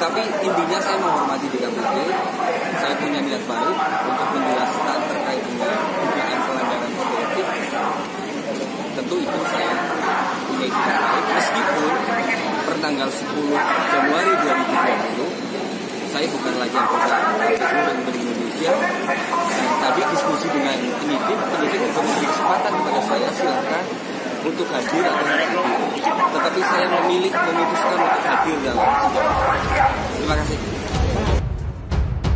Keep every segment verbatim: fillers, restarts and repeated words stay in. tapi intinya saya menghormati D K P P. Saya punya niat baik untuk menjelaskan terkait dengan dugaan pelanggaran kode etik. Tentu itu saya punya niat baik, meskipun per tanggal sepuluh Januari dua ribu dua puluh saya bukan lagi anggota K P U dan Beri Indonesia. Tadi diskusi dengan penyidik, penyidik untuk memberi kesempatan kepada saya, silakan untuk hadir atau hadir. Tetapi saya memilih memutuskan untuk hadir dalam sidang. Terima kasih.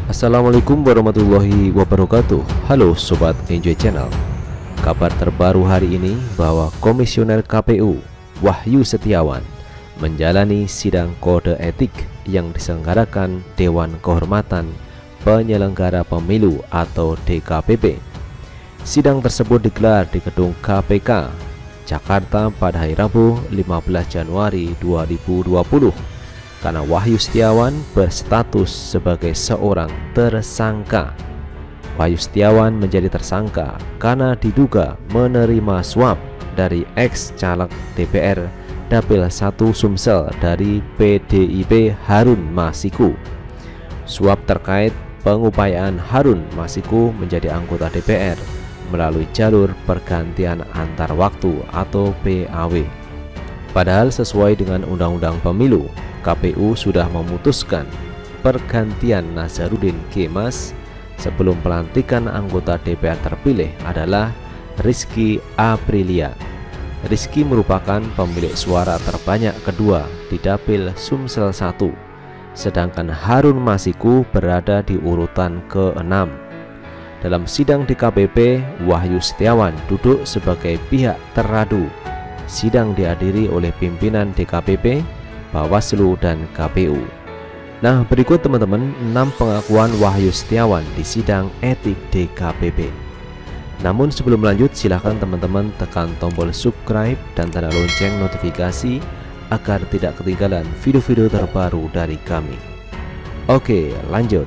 Assalamualaikum warahmatullahi wabarakatuh. Halo Sobat Enjoy Channel. Kabar terbaru hari ini bahwa Komisioner K P U Wahyu Setiawan menjalani sidang kode etik yang diselenggarakan Dewan Kehormatan Penyelenggara Pemilu atau D K P P. Sidang tersebut digelar di gedung K P K Jakarta pada hari Rabu lima belas Januari dua ribu dua puluh karena Wahyu Setiawan berstatus sebagai seorang tersangka. Wahyu Setiawan menjadi tersangka karena diduga menerima suap dari eks caleg D P R Dapil satu Sumsel dari P D I P Harun Masiku. Suap terkait pengupayaan Harun Masiku menjadi anggota D P R melalui jalur pergantian antar waktu atau P A W. Padahal sesuai dengan Undang-Undang Pemilu, K P U sudah memutuskan pergantian Nazarudin Kiemas sebelum pelantikan anggota D P R terpilih adalah Rizky Aprilia. Rizky merupakan pemilik suara terbanyak kedua di Dapil Sumsel satu, sedangkan Harun Masiku berada di urutan keenam. Dalam sidang D K P P, Wahyu Setiawan duduk sebagai pihak teradu. Sidang dihadiri oleh pimpinan D K P P, Bawaslu, dan K P U. Nah, berikut teman-teman enam pengakuan Wahyu Setiawan di sidang etik D K P P. Namun sebelum lanjut, silahkan teman-teman tekan tombol subscribe dan tanda lonceng notifikasi agar tidak ketinggalan video-video terbaru dari kami. Oke, lanjut.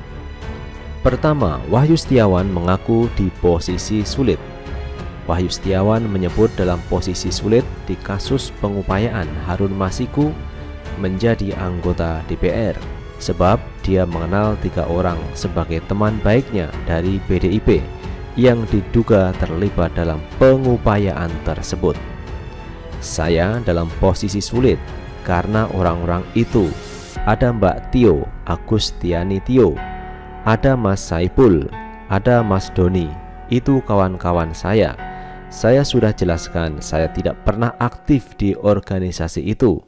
Pertama, Wahyu Setiawan mengaku di posisi sulit. Wahyu Setiawan menyebut dalam posisi sulit di kasus pengupayaan Harun Masiku menjadi anggota D P R sebab dia mengenal tiga orang sebagai teman baiknya dari P D I P yang diduga terlibat dalam pengupayaan tersebut. Saya dalam posisi sulit karena orang-orang itu ada Mbak Tio, Agustiani Tio, ada Mas Saipul, ada Mas Doni, itu kawan-kawan saya. Saya sudah jelaskan, saya tidak pernah aktif di organisasi itu.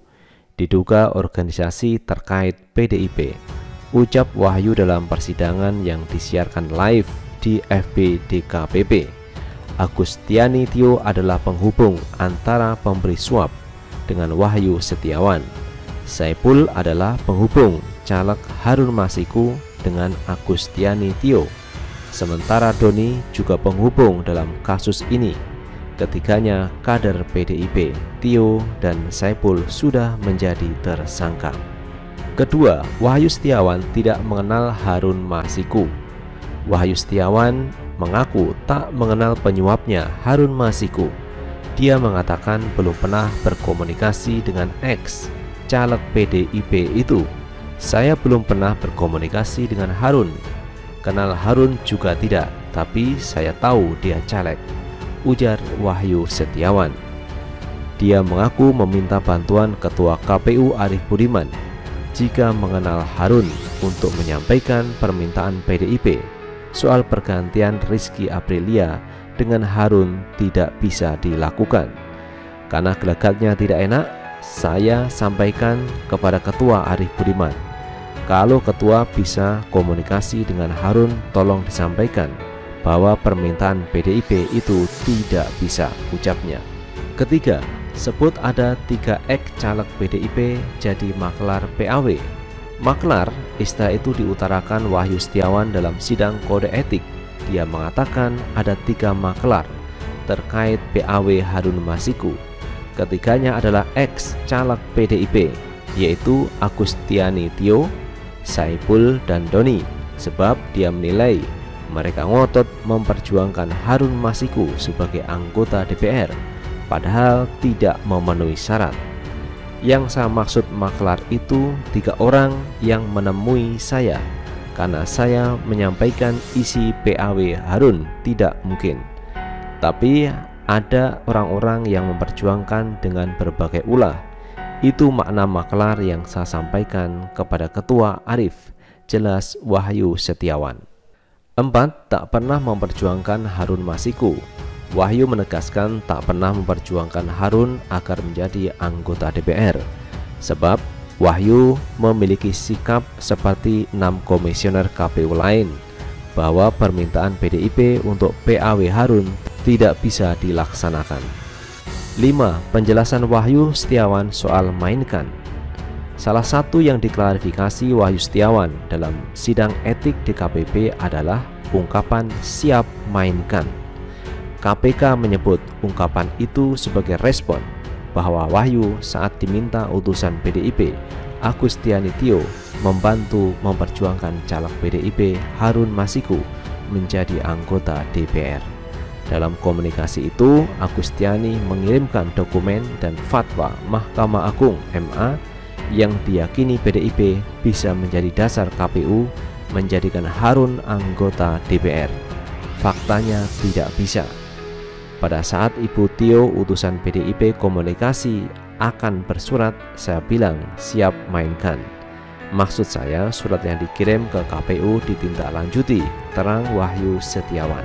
Diduga organisasi terkait P D I P, ucap Wahyu dalam persidangan yang disiarkan live di F B D K P P. Agustiani Tio adalah penghubung antara pemberi suap dengan Wahyu Setiawan. Saipul adalah penghubung caleg Harun Masiku dengan Agustiani Tio, sementara Doni juga penghubung dalam kasus ini. Ketiganya kader P D I P. Tio dan Saipul sudah menjadi tersangka. Kedua, Wahyu Setiawan tidak mengenal Harun Masiku. Wahyu Setiawan mengaku tak mengenal penyuapnya Harun Masiku. Dia mengatakan belum pernah berkomunikasi dengan eks caleg P D I P itu. Saya belum pernah berkomunikasi dengan Harun. Kenal Harun juga tidak, tapi saya tahu dia caleg, ujar Wahyu Setiawan. Dia mengaku meminta bantuan Ketua K P U Arief Budiman jika mengenal Harun untuk menyampaikan permintaan P D I P soal pergantian Rizky Aprilia dengan Harun tidak bisa dilakukan. Karena gelagatnya tidak enak, saya sampaikan kepada Ketua Arief Budiman. Kalau ketua bisa komunikasi dengan Harun, tolong disampaikan bahwa permintaan P D I P itu tidak bisa, ucapnya. Ketiga, sebut ada tiga eks caleg P D I P jadi maklar P A W. Maklar, istilah itu diutarakan Wahyu Setiawan dalam sidang kode etik. Dia mengatakan ada tiga maklar terkait P A W Harun Masiku. Ketiganya adalah eks caleg P D I P, yaitu Agustiani Tio, Saipul, dan Doni, sebab dia menilai mereka ngotot memperjuangkan Harun Masiku sebagai anggota D P R padahal tidak memenuhi syarat. Yang saya maksud maklar itu tiga orang yang menemui saya karena saya menyampaikan isi P A W Harun tidak mungkin. Tapi ada orang-orang yang memperjuangkan dengan berbagai ulah. Itu makna maklar yang saya sampaikan kepada Ketua Arief, jelas Wahyu Setiawan. Empat, tak pernah memperjuangkan Harun Masiku. Wahyu menegaskan tak pernah memperjuangkan Harun agar menjadi anggota D P R, sebab Wahyu memiliki sikap seperti enam komisioner K P U lain bahwa permintaan P D I P untuk P A W Harun tidak bisa dilaksanakan. lima. Penjelasan Wahyu Setiawan soal mainkan. Salah satu yang diklarifikasi Wahyu Setiawan dalam sidang etik D K P P adalah ungkapan siap mainkan. K P K menyebut ungkapan itu sebagai respon bahwa Wahyu saat diminta utusan P D I P Agustiani Tio membantu memperjuangkan caleg P D I P Harun Masiku menjadi anggota D P R. Dalam komunikasi itu, Agustiani mengirimkan dokumen dan fatwa Mahkamah Agung M A yang diyakini P D I P bisa menjadi dasar K P U menjadikan Harun anggota D P R. Faktanya tidak bisa. Pada saat Ibu Tio utusan P D I P komunikasi akan bersurat, saya bilang siap mainkan. Maksud saya surat yang dikirim ke K P U ditindaklanjuti, terang Wahyu Setiawan.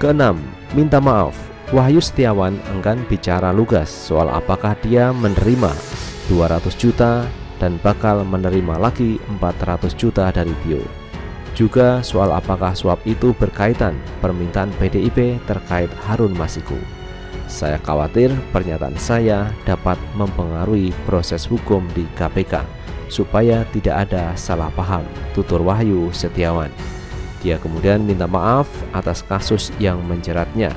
Keenam, minta maaf. Wahyu Setiawan enggan bicara lugas soal apakah dia menerima dua ratus juta dan bakal menerima lagi empat ratus juta dari Tio. Juga soal apakah suap itu berkaitan permintaan P D I P terkait Harun Masiku. Saya khawatir pernyataan saya dapat mempengaruhi proses hukum di K P K supaya tidak ada salah paham, tutur Wahyu Setiawan. Dia kemudian minta maaf atas kasus yang menjeratnya.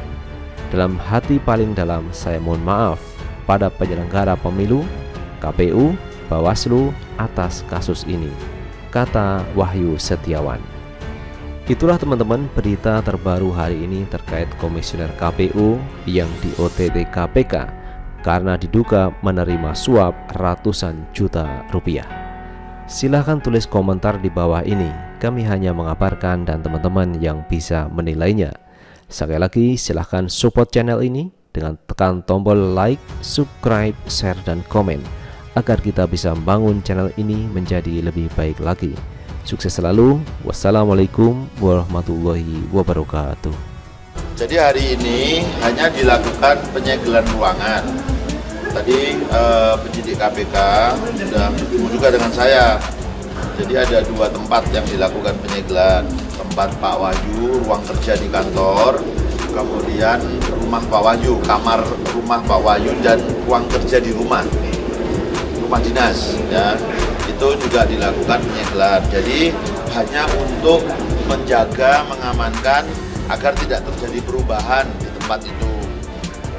Dalam hati paling dalam saya mohon maaf pada penyelenggara pemilu, K P U, Bawaslu atas kasus ini, kata Wahyu Setiawan. Itulah teman-teman berita terbaru hari ini terkait komisioner K P U yang di O T T K P K karena diduga menerima suap ratusan juta rupiah. Silahkan tulis komentar di bawah ini, kami hanya mengabarkan dan teman-teman yang bisa menilainya. Sekali lagi silahkan support channel ini dengan tekan tombol like, subscribe, share, dan komen agar kita bisa membangun channel ini menjadi lebih baik lagi. Sukses selalu. Wassalamualaikum warahmatullahi wabarakatuh. Jadi hari ini hanya dilakukan penyegelan ruangan. Tadi eh, penyidik K P K sudah bertemu juga dengan saya. Jadi ada dua tempat yang dilakukan penyegelan. Tempat Pak Wahyu, ruang kerja di kantor, kemudian rumah Pak Wahyu, kamar rumah Pak Wahyu dan ruang kerja di rumah. Rumah dinas, ya, itu juga dilakukan penyegelan. Jadi hanya untuk menjaga, mengamankan agar tidak terjadi perubahan di tempat itu.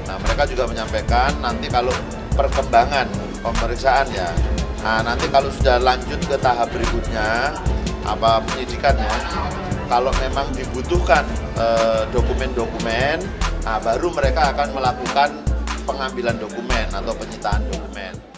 Nah, mereka juga menyampaikan nanti kalau perkembangan pemeriksaan ya, nah, nanti kalau sudah lanjut ke tahap berikutnya, apa penyidikannya, kalau memang dibutuhkan dokumen-dokumen, eh, nah, baru mereka akan melakukan pengambilan dokumen atau penyitaan dokumen.